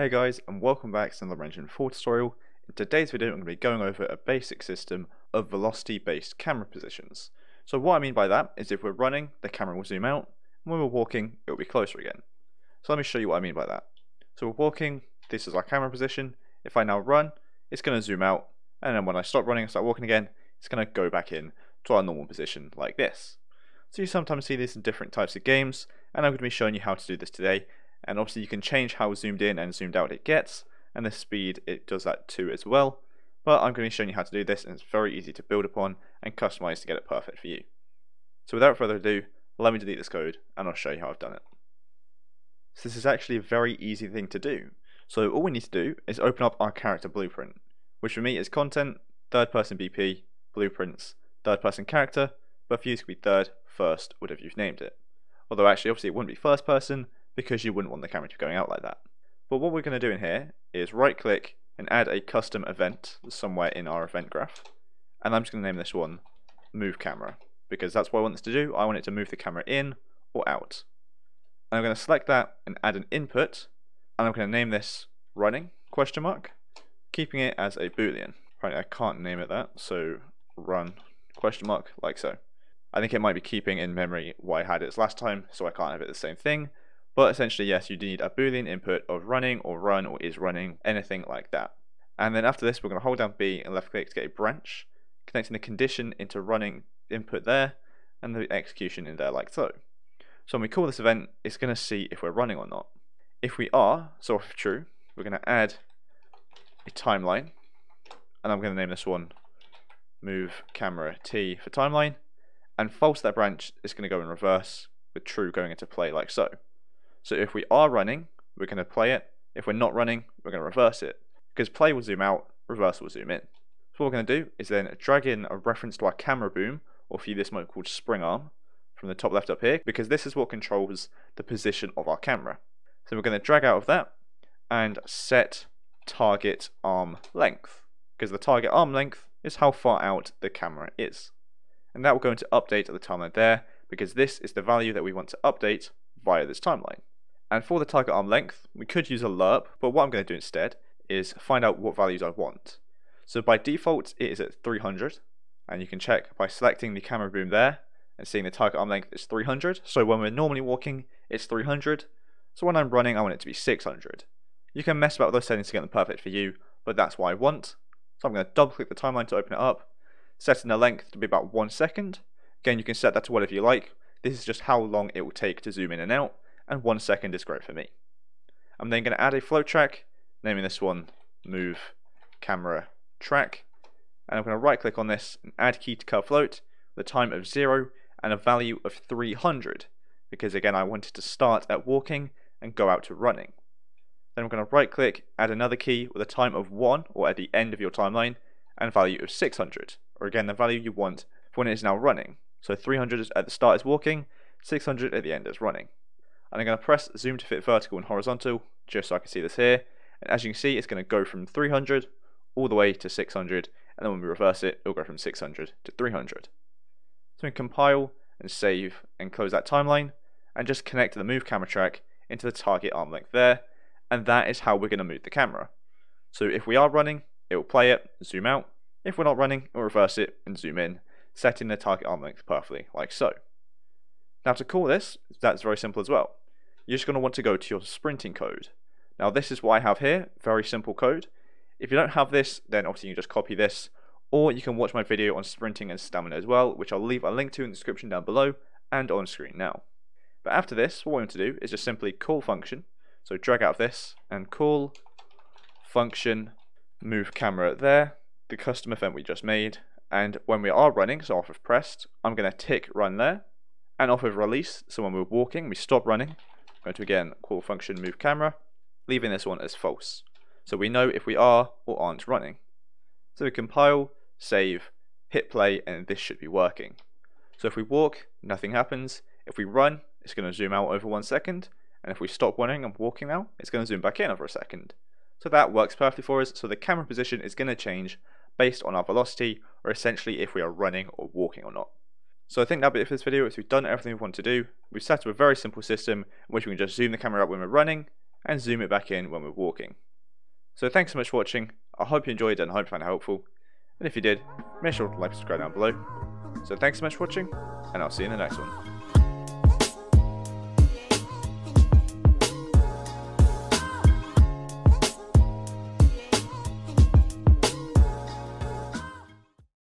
Hey guys, and welcome back to another Engine 4 tutorial. In today's video I'm going to be going over a basic system of velocity based camera positions. So what I mean by that is if we're running, the camera will zoom out, and when we're walking it will be closer again. So let me show you what I mean by that. So we're walking, this is our camera position. If I now run, it's going to zoom out, and then when I stop running and start walking again, it's going to go back in to our normal position like this. So you sometimes see this in different types of games, and I'm going to be showing you how to do this today. And obviously you can change how zoomed in and zoomed out it gets, and the speed it does that too as well, but I'm going to be showing you how to do this, and it's very easy to build upon and customize to get it perfect for you. So without further ado, let me delete this code and I'll show you how I've done it. So this is actually a very easy thing to do. So all we need to do is open up our character blueprint, which for me is content, third person BP, blueprints, third person character, but for you it could be third, first, whatever you've named it. Although actually obviously it wouldn't be first person, because you wouldn't want the camera to be going out like that. But what we're going to do in here is right click and add a custom event somewhere in our event graph, and I'm just going to name this one move camera, because that's what I want this to do. I want it to move the camera in or out, and I'm going to select that and add an input, and I'm going to name this running question mark, keeping it as a boolean. Right, I can't name it that, so run question mark like so. I think it might be keeping in memory what I had it last time, so I can't have it the same thing. But essentially, yes, you do need a boolean input of running or run or is running, anything like that. And then after this, we're going to hold down B and left click to get a branch, connecting the condition into running input there and the execution in there like so. So when we call this event, it's going to see if we're running or not. If we are, so if true, we're going to add a timeline, and I'm going to name this one move camera T for timeline, and false, that branch is going to go in reverse with true going into play like so. So if we are running, we're going to play it. If we're not running, we're going to reverse it, because play will zoom out, reverse will zoom in. So what we're going to do is then drag in a reference to our camera boom, or for you this might be called spring arm, from the top left up here, because this is what controls the position of our camera. So we're going to drag out of that and set target arm length, because the target arm length is how far out the camera is. And that will go into update at the timeline there, because this is the value that we want to update via this timeline. And for the target arm length, we could use a lerp, but what I'm going to do instead is find out what values I want. So by default, it is at 300, and you can check by selecting the camera boom there and seeing the target arm length is 300. So when we're normally walking, it's 300. So when I'm running, I want it to be 600. You can mess about with those settings to get them perfect for you, but that's what I want. So I'm going to double click the timeline to open it up, setting the length to be about 1 second. Again, you can set that to whatever you like. This is just how long it will take to zoom in and out, and 1 second is great for me. I'm then going to add a flow track, naming this one move camera track, and I'm going to right click on this and add key to curve float with a time of 0 and a value of 300, because again I wanted to start at walking and go out to running. Then I'm going to right click, add another key with a time of 1, or at the end of your timeline, and value of 600, or again the value you want for when it is now running. So 300 at the start is walking, 600 at the end is running. And I'm going to press zoom to fit vertical and horizontal, just so I can see this here. And as you can see, it's going to go from 300 all the way to 600, and then when we reverse it, it'll go from 600 to 300. So we can compile and save and close that timeline, and just connect the move camera track into the target arm length there, and that is how we're going to move the camera. So if we are running, it will play it, zoom out. If we're not running, it will reverse it and zoom in, setting the target arm length perfectly, like so. Now to call this, that's very simple as well. You're just going to want to go to your sprinting code. Now this is what I have here, very simple code. If you don't have this, then obviously you can just copy this, or you can watch my video on sprinting and stamina as well, which I'll leave a link to in the description down below and on screen now. But after this, what we want to do is just simply call function. So drag out of this and call function move camera there, the custom event we just made. And when we are running, so off of pressed, I'm going to tick run there, and off of release, so when we're walking, we stop running. I'm going to again call function move camera, leaving this one as false, so we know if we are or aren't running. So we compile, save, hit play, and this should be working. So if we walk, nothing happens. If we run, it's going to zoom out over 1 second, and if we stop running and walking now, it's going to zoom back in over a second. So that works perfectly for us. So the camera position is going to change based on our velocity, or essentially if we are running or walking or not. So I think that'll be it for this video. We've done everything we want to do. We've set up a very simple system in which we can just zoom the camera up when we're running, and zoom it back in when we're walking. So thanks so much for watching. I hope you enjoyed and I hope you found it helpful. And if you did, make sure to like and subscribe down below. So thanks so much for watching, and I'll see you in the next one.